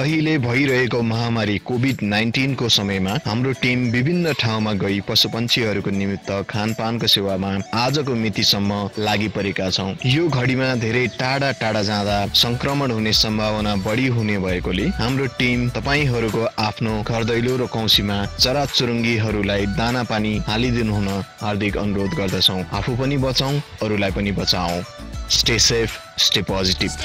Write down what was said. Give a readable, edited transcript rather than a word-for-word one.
अहिले भइरहेको महामारी कोभिड-19 को समयमा हाम्रो टिम विभिन्न ठाउँमा गई पशुपन्छीहरुको निमित्त खानपानको सेवामा आजको मितिसम्म लागिपरेका छौं। यो घडीमा धेरै टाढा जाँदा संक्रमण हुने सम्भावना बढी हुने भएकोले हाम्रो टिम तपाईहरुको आफ्नो घरदैलो र कौसीमा चराचुरुङ्गीहरुलाई दाना पानी हालिदिनु हुन हार्दिक अनुरोध गर्दछौं। आफू पनि बचाऊ, अरूलाई पनि बचाऊ। Stay safe, stay positive.